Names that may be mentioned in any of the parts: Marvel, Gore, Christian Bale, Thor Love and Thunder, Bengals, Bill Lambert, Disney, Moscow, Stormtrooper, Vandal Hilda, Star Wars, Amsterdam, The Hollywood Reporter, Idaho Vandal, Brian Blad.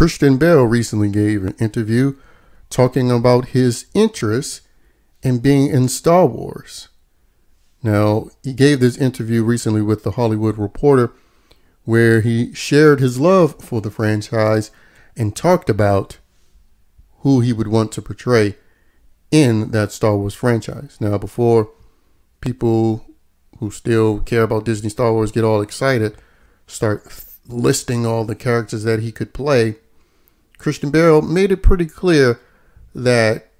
Christian Bale recently gave an interview talking about his interest in being in Star Wars. Now, he gave this interview recently with The Hollywood Reporter, where he shared his love for the franchise and talked about who he would want to portray in that Star Wars franchise. Now, before people who still care about Disney Star Wars get all excited, start listing all the characters that he could play, Christian Bale made it pretty clear that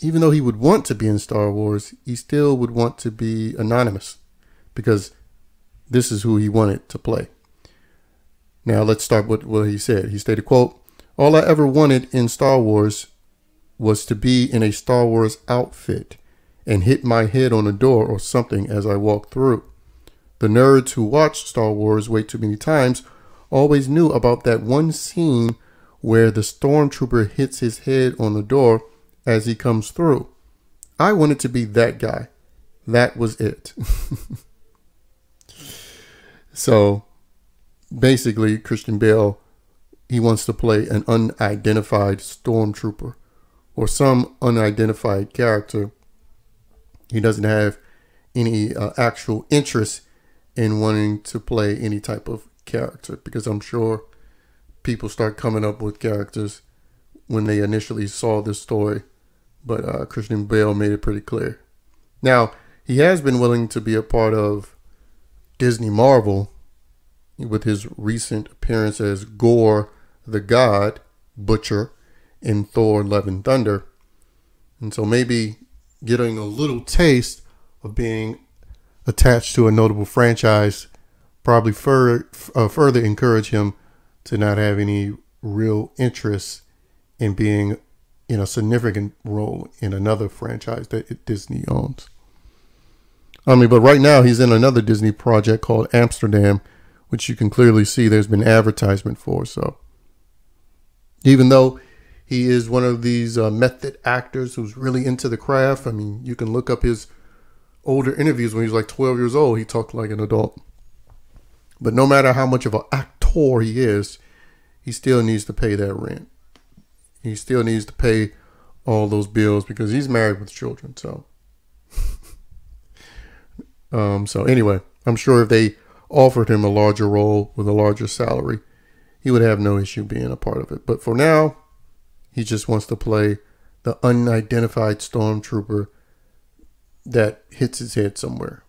even though he would want to be in Star Wars, he still would want to be anonymous, because this is who he wanted to play. Now, let's start with what he said. He stated, quote, "All I ever wanted in Star Wars was to be in a Star Wars outfit and hit my head on a door or something as I walked through. The nerds who watched Star Wars way too many times always knew about that one scene where the Stormtrooper hits his head on the door as he comes through. I wanted to be that guy. That was it." So basically, Christian Bale, he wants to play an unidentified Stormtrooper or some unidentified character. He doesn't have any actual interest in wanting to play any type of character, because I'm sure people start coming up with characters when they initially saw this story. But Christian Bale made it pretty clear. Now, he has been willing to be a part of Disney Marvel with his recent appearance as Gore the God Butcher in Thor Love and Thunder. And so maybe getting a little taste of being attached to a notable franchise probably further encourage him to not have any real interest in being in a significant role in another franchise that Disney owns. I mean, but right now he's in another Disney project called Amsterdam, which you can clearly see there's been advertisement for. So even though he is one of these method actors who's really into the craft, I mean, you can look up his older interviews when he was like 12 years old. He talked like an adult. But no matter how much of an actor he is, he still needs to pay that rent. He still needs to pay all those bills because he's married with children. So, so anyway, I'm sure if they offered him a larger role with a larger salary, he would have no issue being a part of it. But for now, he just wants to play the unidentified Stormtrooper that hits his head somewhere.